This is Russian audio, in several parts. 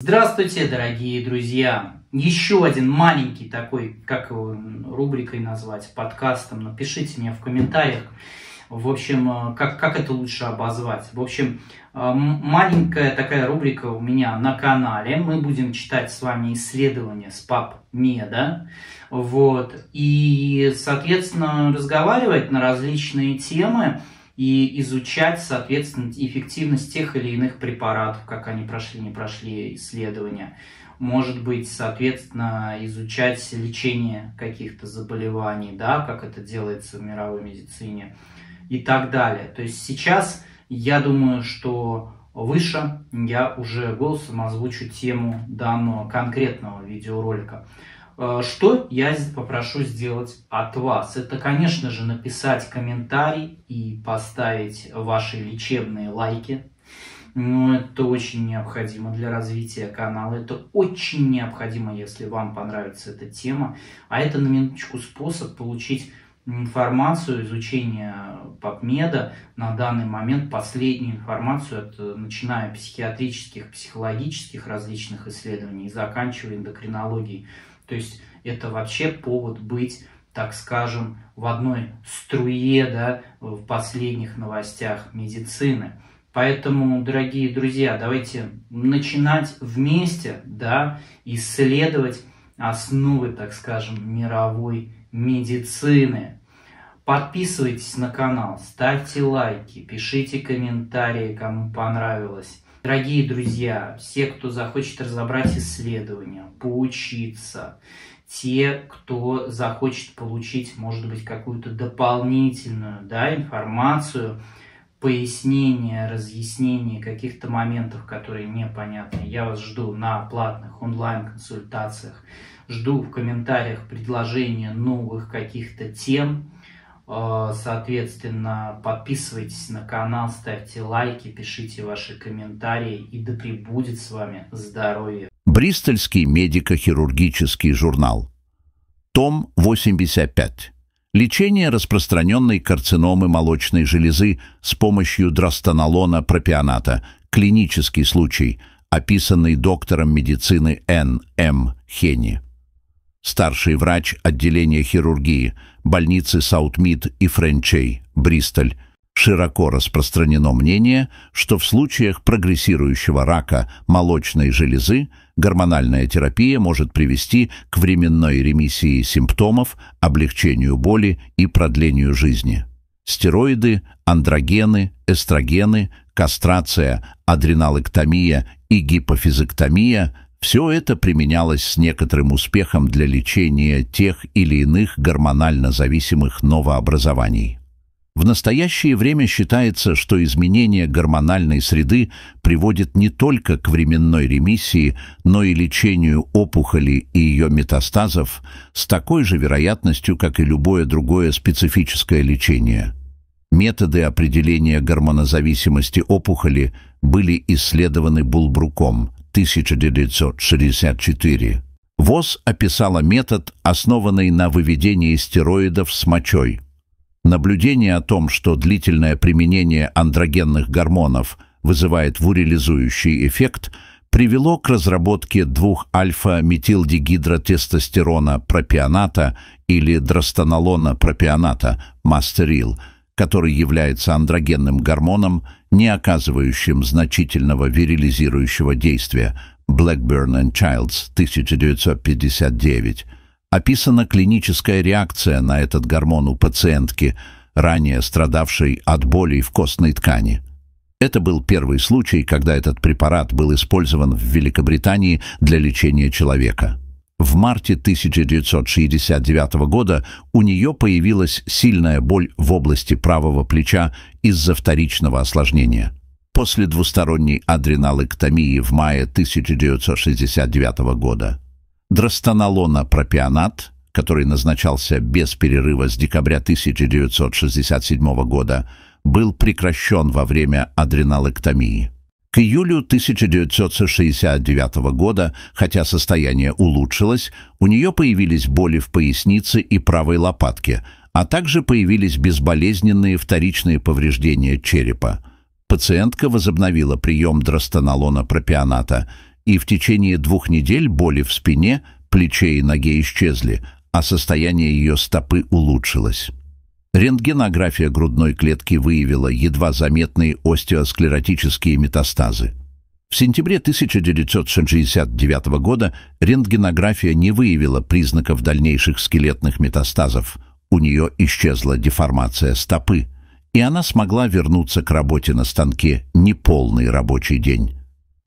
Здравствуйте, дорогие друзья! Еще один маленький такой, как его рубрикой назвать, подкастом, напишите мне в комментариях, в общем, как это лучше обозвать. В общем, маленькая такая рубрика у меня на канале. Мы будем читать с вами исследования с PubMed, вот, и, соответственно, разговаривать на различные темы, и изучать, соответственно, эффективность тех или иных препаратов, как они прошли, не прошли исследования. Может быть, соответственно, изучать лечение каких-то заболеваний, да, как это делается в мировой медицине и так далее. То есть сейчас, я думаю, что выше я уже голосом озвучу тему данного конкретного видеоролика. Что я попрошу сделать от вас? Это, конечно же, написать комментарий и поставить ваши лечебные лайки. Но это очень необходимо для развития канала. Это очень необходимо, если вам понравится эта тема. А это, на минуточку, способ получить информацию, изучение PubMed, на данный момент последнюю информацию, начиная от психиатрических, психологических различных исследований и заканчивая эндокринологией. То есть это вообще повод быть, так скажем, в одной струе, да, в последних новостях медицины. Поэтому, дорогие друзья, давайте начинать вместе, да, исследовать основы, так скажем, мировой медицины. Подписывайтесь на канал, ставьте лайки, пишите комментарии, кому понравилось. Дорогие друзья, все, кто захочет разобрать исследования, поучиться, те, кто захочет получить, может быть, какую-то дополнительную, да, информацию, пояснение, разъяснение каких-то моментов, которые непонятны, я вас жду на платных онлайн-консультациях, жду в комментариях предложения новых каких-то тем. Соответственно, подписывайтесь на канал, ставьте лайки, пишите ваши комментарии, и да пребудет с вами здоровье. Бристольский медико-хирургический журнал, том 85. Лечение распространенной карциномы молочной железы с помощью дростанолона пропионата. Клинический случай, описанный доктором медицины Н.М. Хени. Старший врач отделения хирургии, больницы Саутмид и Френчей, Бристоль. Широко распространено мнение, что в случаях прогрессирующего рака молочной железы гормональная терапия может привести к временной ремиссии симптомов, облегчению боли и продлению жизни. Стероиды, андрогены, эстрогены, кастрация, адреналэктомия и гипофизэктомия – все это применялось с некоторым успехом для лечения тех или иных гормонально зависимых новообразований. В настоящее время считается, что изменение гормональной среды приводит не только к временной ремиссии, но и лечению опухоли и ее метастазов с такой же вероятностью, как и любое другое специфическое лечение. Методы определения гормонозависимости опухоли были исследованы Булбруком, 1964. ВОЗ описала метод, основанный на выведении стероидов с мочой. Наблюдение о том, что длительное применение андрогенных гормонов вызывает вирилизирующий эффект, привело к разработке двух альфа-метилдигидротестостерона пропионата или дростанолона пропионата «Мастерил», который является андрогенным гормоном, не оказывающим значительного вирилизирующего действия, Blackburn и Childs, 1959, описана клиническая реакция на этот гормон у пациентки, ранее страдавшей от болей в костной ткани. Это был первый случай, когда этот препарат был использован в Великобритании для лечения человека. В марте 1969 года у нее появилась сильная боль в области правого плеча из-за вторичного осложнения. После двусторонней адреналэктомии в мае 1969 года дростанолона пропионат, который назначался без перерыва с декабря 1967 года, был прекращен во время адреналэктомии. К июлю 1969 года, хотя состояние улучшилось, у нее появились боли в пояснице и правой лопатке, а также появились безболезненные вторичные повреждения черепа. Пациентка возобновила прием дростанолона пропионата, и в течение 2 недель боли в спине, плече и ноге исчезли, а состояние ее стопы улучшилось. Рентгенография грудной клетки выявила едва заметные остеосклеротические метастазы. В сентябре 1969 года рентгенография не выявила признаков дальнейших скелетных метастазов. У нее исчезла деформация стопы, и она смогла вернуться к работе на станке неполный рабочий день.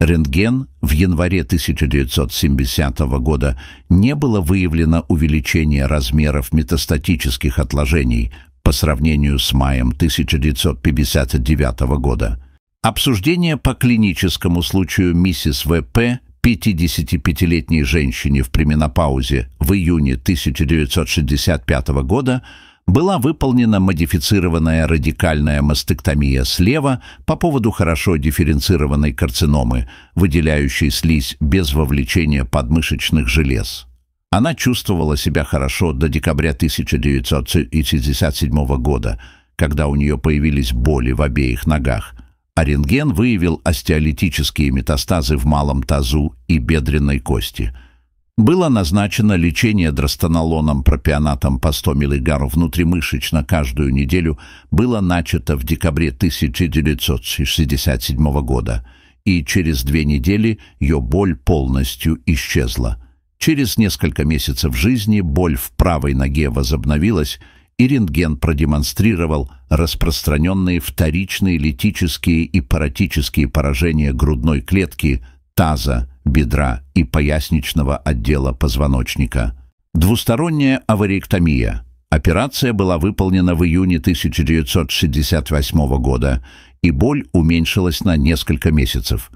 Рентген в январе 1970 года не было выявлено увеличение размеров метастатических отложений по сравнению с маем 1959 года. Обсуждение по клиническому случаю миссис В.П., 55-летней женщине в пременопаузе, в июне 1965 года была выполнена модифицированная радикальная мастектомия слева по поводу хорошо дифференцированной карциномы, выделяющей слизь без вовлечения подмышечных желез. Она чувствовала себя хорошо до декабря 1967 года, когда у нее появились боли в обеих ногах. А рентген выявил остеолитические метастазы в малом тазу и бедренной кости. Было назначено лечение дростанолоном пропионатом по 100 мг внутримышечно каждую неделю, было начато в декабре 1967 года, и через 2 недели ее боль полностью исчезла. Через несколько месяцев жизни боль в правой ноге возобновилась, и рентген продемонстрировал распространенные вторичные литические и паротические поражения грудной клетки, таза, бедра и поясничного отдела позвоночника. Двусторонняя овариэктомия. Операция была выполнена в июне 1968 года, и боль уменьшилась на несколько месяцев.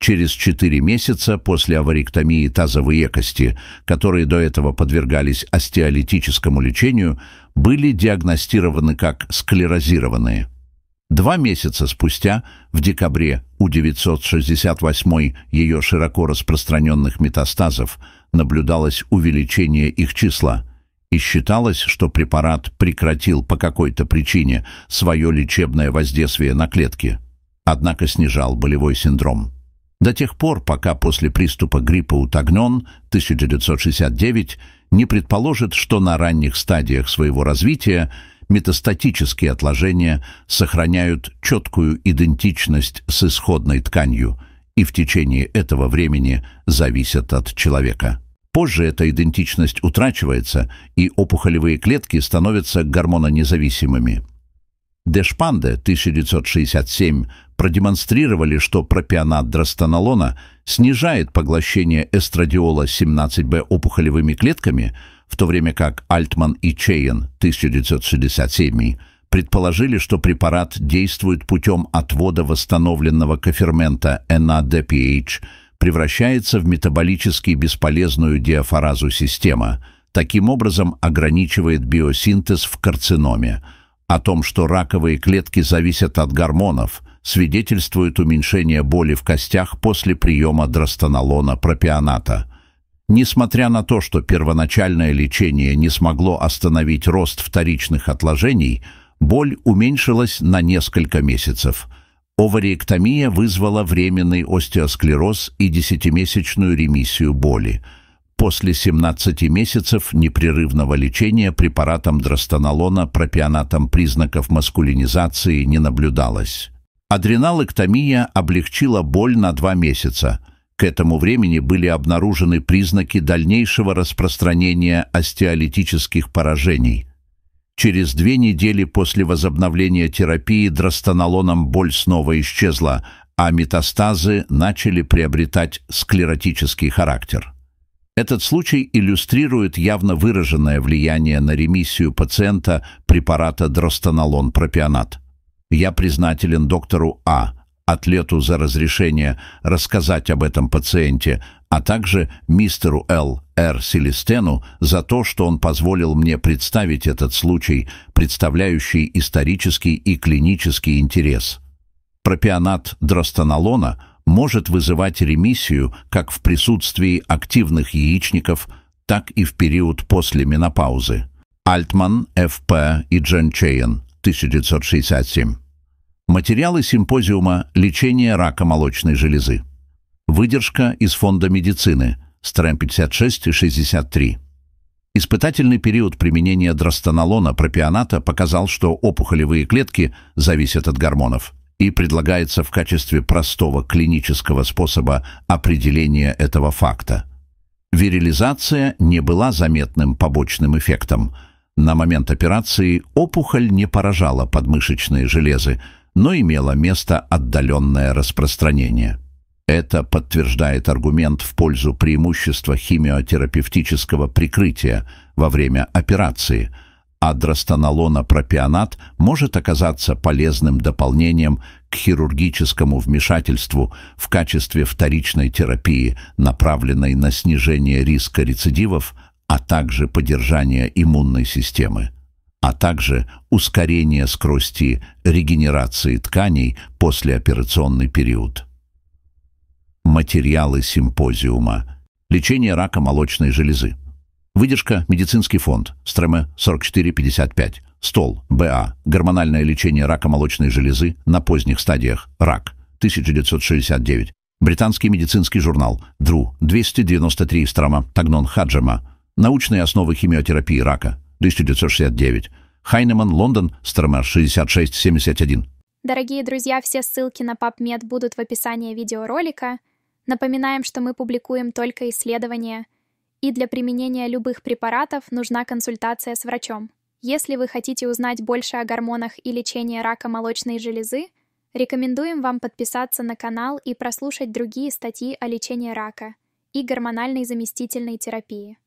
Через 4 месяца после овариэктомии тазовые кости, которые до этого подвергались остеолитическому лечению, были диагностированы как склерозированные. 2 месяца спустя, в декабре, у 968 ее широко распространенных метастазов наблюдалось увеличение их числа, и считалось, что препарат прекратил по какой-то причине свое лечебное воздействие на клетки, однако снижал болевой синдром. До тех пор, пока после приступа гриппа у Тагнон 1969 не предположит, что на ранних стадиях своего развития метастатические отложения сохраняют четкую идентичность с исходной тканью и в течение этого времени зависят от человека. Позже эта идентичность утрачивается, и опухолевые клетки становятся гормононезависимыми. Дешпанде 1967 продемонстрировали, что пропионат дростанолона снижает поглощение эстрадиола-17Б опухолевыми клетками, в то время как Альтман и Чейн 1967 предположили, что препарат действует путем отвода восстановленного кофермента NADPH, превращается в метаболически бесполезную диафоразу система, таким образом ограничивает биосинтез в карциноме. О том, что раковые клетки зависят от гормонов, свидетельствует уменьшение боли в костях после приема дростанолона пропионата. Несмотря на то, что первоначальное лечение не смогло остановить рост вторичных отложений, боль уменьшилась на несколько месяцев. Овариэктомия вызвала временный остеосклероз и 10-месячную ремиссию боли. После 17 месяцев непрерывного лечения препаратом дростанолона пропионатом признаков маскулинизации не наблюдалось. Адреналэктомия облегчила боль на 2 месяца. К этому времени были обнаружены признаки дальнейшего распространения остеолитических поражений. Через 2 недели после возобновления терапии дростанолоном боль снова исчезла, а метастазы начали приобретать склеротический характер. Этот случай иллюстрирует явно выраженное влияние на ремиссию пациента препарата дростанолон пропионат. Я признателен доктору А., атлету, за разрешение рассказать об этом пациенте, а также мистеру Л. Р. Селестену за то, что он позволил мне представить этот случай, представляющий исторический и клинический интерес. Пропионат дростанолона может вызывать ремиссию как в присутствии активных яичников, так и в период после менопаузы. Альтман, Ф.П. и Джен Чейн, 1967. Материалы симпозиума «Лечение рака молочной железы». Выдержка из фонда медицины, страницы 56 и 63. Испытательный период применения дростанолона пропионата показал, что опухолевые клетки зависят от гормонов, и предлагается в качестве простого клинического способа определения этого факта. Вирилизация не была заметным побочным эффектом. На момент операции опухоль не поражала подмышечные железы, но имело место отдаленное распространение. Это подтверждает аргумент в пользу преимущества химиотерапевтического прикрытия во время операции, а дростанолонопропионат может оказаться полезным дополнением к хирургическому вмешательству в качестве вторичной терапии, направленной на снижение риска рецидивов, а также поддержание иммунной системы, а также ускорение скорости регенерации тканей послеоперационный период. Материалы симпозиума. Лечение рака молочной железы. Выдержка «Медицинский фонд», стремы 44-55. Стол, БА. Гормональное лечение рака молочной железы на поздних стадиях. Рак, 1969. Британский медицинский журнал. Дру, 293 строма. Тагнон, Хаджема. Научные основы химиотерапии рака, 1969. Хайнеман, Лондон, строма 66-71. Дорогие друзья, все ссылки на PubMed будут в описании видеоролика. Напоминаем, что мы публикуем только исследования, и для применения любых препаратов нужна консультация с врачом. Если вы хотите узнать больше о гормонах и лечении рака молочной железы, рекомендуем вам подписаться на канал и прослушать другие статьи о лечении рака и гормональной заместительной терапии.